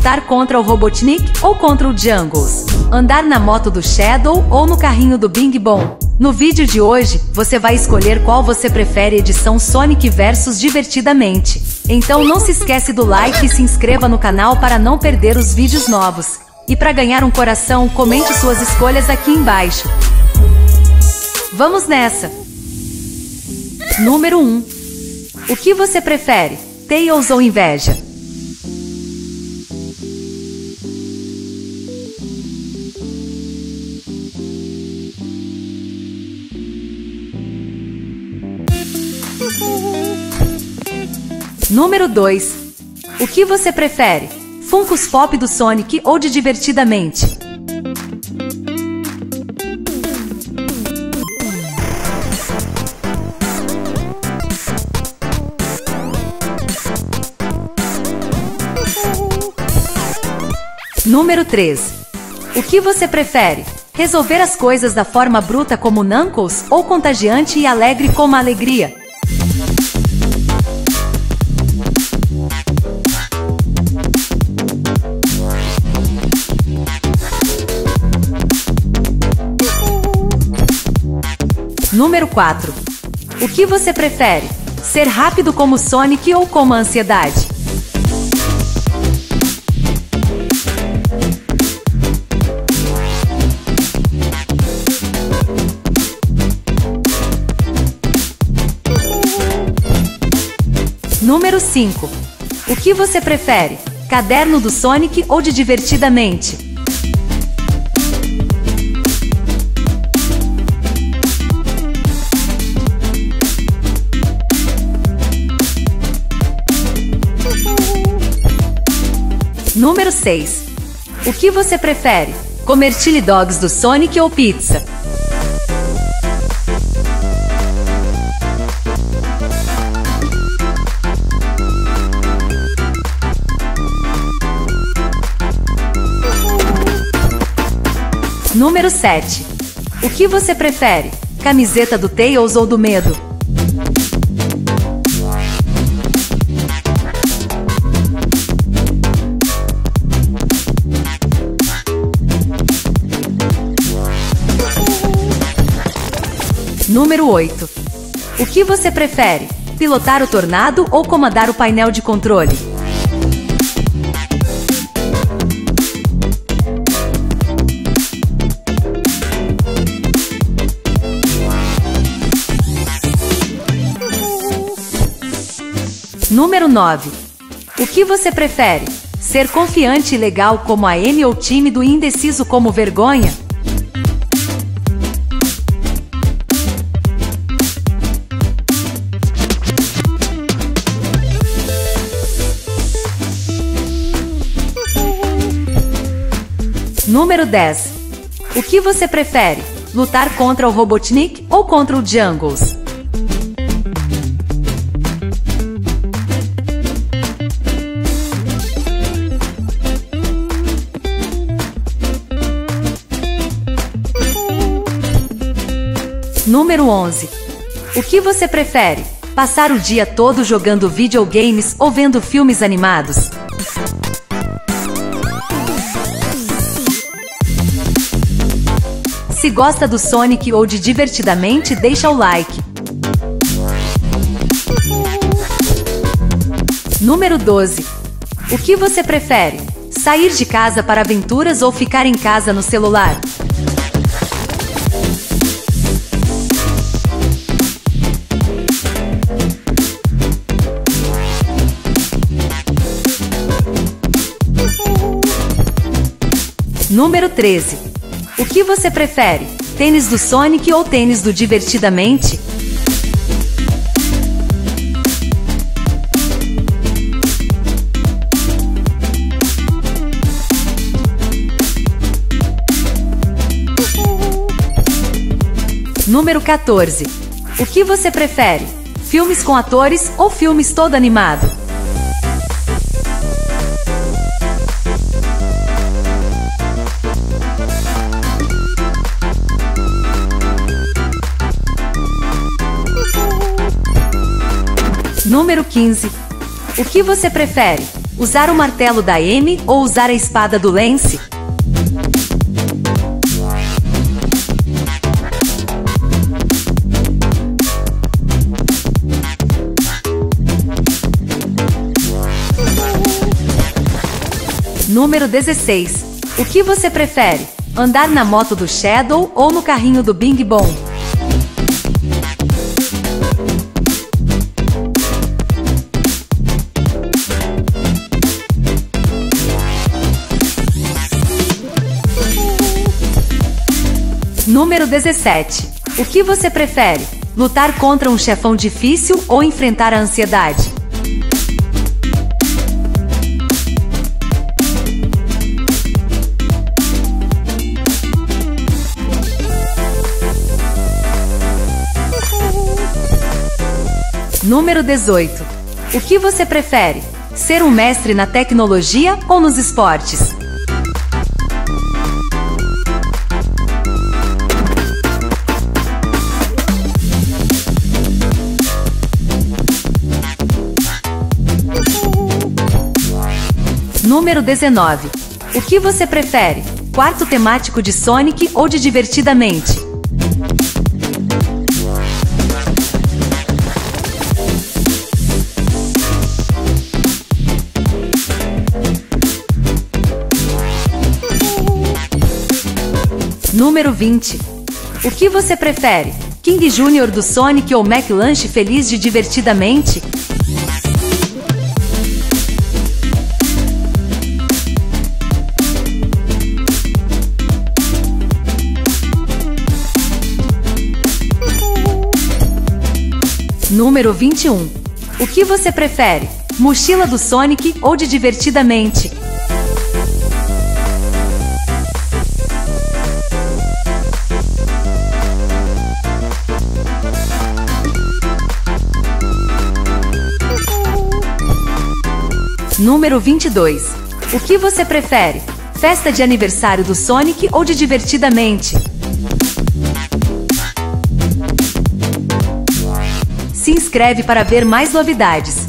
lutar contra o Robotnik ou contra o Jangles, andar na moto do Shadow ou no carrinho do Bing Bong. No vídeo de hoje, você vai escolher qual você prefere, edição Sonic vs Divertidamente. Então não se esquece do like e se inscreva no canal para não perder os vídeos novos. E para ganhar um coração, comente suas escolhas aqui embaixo. Vamos nessa! Número 1. O que você prefere? Tails ou Inveja? Número 2. O que você prefere? Funkos Pop do Sonic ou de Divertidamente? Número 3. O que você prefere? Resolver as coisas da forma bruta como Knuckles ou contagiante e alegre como Alegria? Número 4. O que você prefere? Ser rápido como Sonic ou como a Ansiedade? Número 5. O que você prefere? Caderno do Sonic ou de Divertidamente? Número 6. O que você prefere? Comer chili dogs do Sonic ou pizza? Número 7. O que você prefere? Camiseta do Tails ou do Medo? Número 8. O que você prefere? Pilotar o tornado ou comandar o painel de controle? Número 9. O que você prefere? Ser confiante e legal como a Amy ou tímido e indeciso como Vergonha? Número 10. O que você prefere? Lutar contra o Robotnik ou contra o Jangles? Número 11. O que você prefere? Passar o dia todo jogando videogames ou vendo filmes animados? Se gosta do Sonic ou de Divertidamente, deixa o like. Número 12. O que você prefere? Sair de casa para aventuras ou ficar em casa no celular? Número 13. O que você prefere? Tênis do Sonic ou tênis do Divertidamente? Número 14. O que você prefere? Filmes com atores ou filmes todo animado? Número 15. O que você prefere? Usar o martelo da Amy ou usar a espada do Lance? Número 16. O que você prefere? Andar na moto do Shadow ou no carrinho do Bing Bong? Número 17. O que você prefere? Lutar contra um chefão difícil ou enfrentar a ansiedade? Número 18. O que você prefere? Ser um mestre na tecnologia ou nos esportes? Número 19. O que você prefere? Quarto temático de Sonic ou de Divertida Mente? Número 20. O que você prefere? King Jr. do Sonic ou McLanche Feliz de Divertida Mente? Número 21. O que você prefere? Mochila do Sonic ou de Divertida Mente? Número 22. O que você prefere? Festa de aniversário do Sonic ou de Divertida Mente? Se inscreve para ver mais novidades.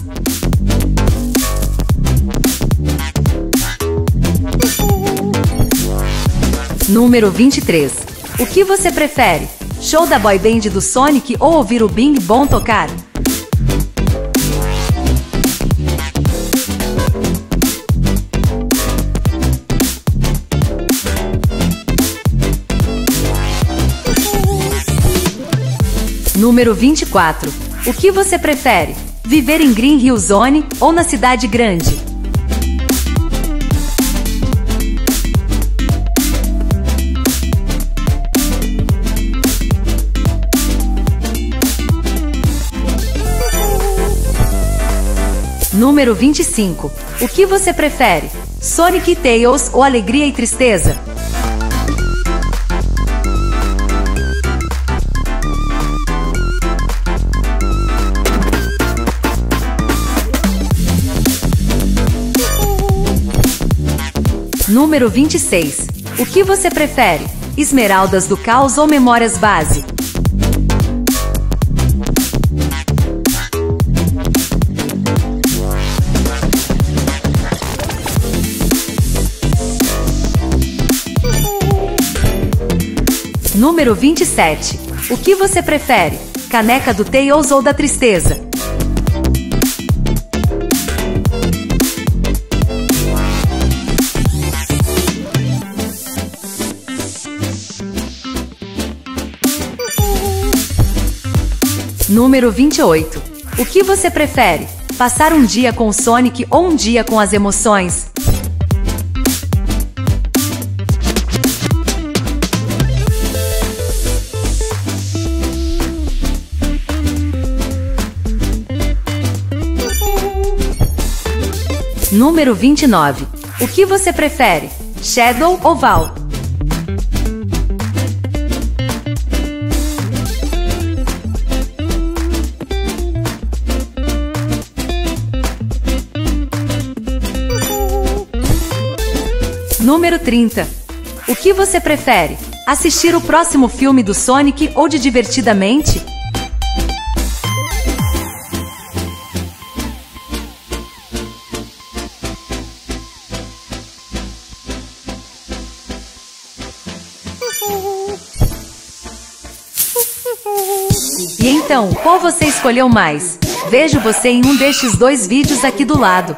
Número 23. O que você prefere? Show da Boy Band do Sonic ou ouvir o Bing Bong tocar? Número 24. O que você prefere? Viver em Green Hill Zone ou na Cidade Grande? Número 25. O que você prefere? Sonic e Tails ou Alegria e Tristeza? Número 26. O que você prefere? Esmeraldas do Caos ou Memórias Base? Número 27. O que você prefere? Caneca do Tails ou da Tristeza? Número 28. O que você prefere? Passar um dia com o Sonic ou um dia com as emoções? Número 29. O que você prefere? Shadow ou Val? Número 30. O que você prefere? Assistir o próximo filme do Sonic ou de Divertida Mente? E então, qual você escolheu mais? Vejo você em um destes dois vídeos aqui do lado.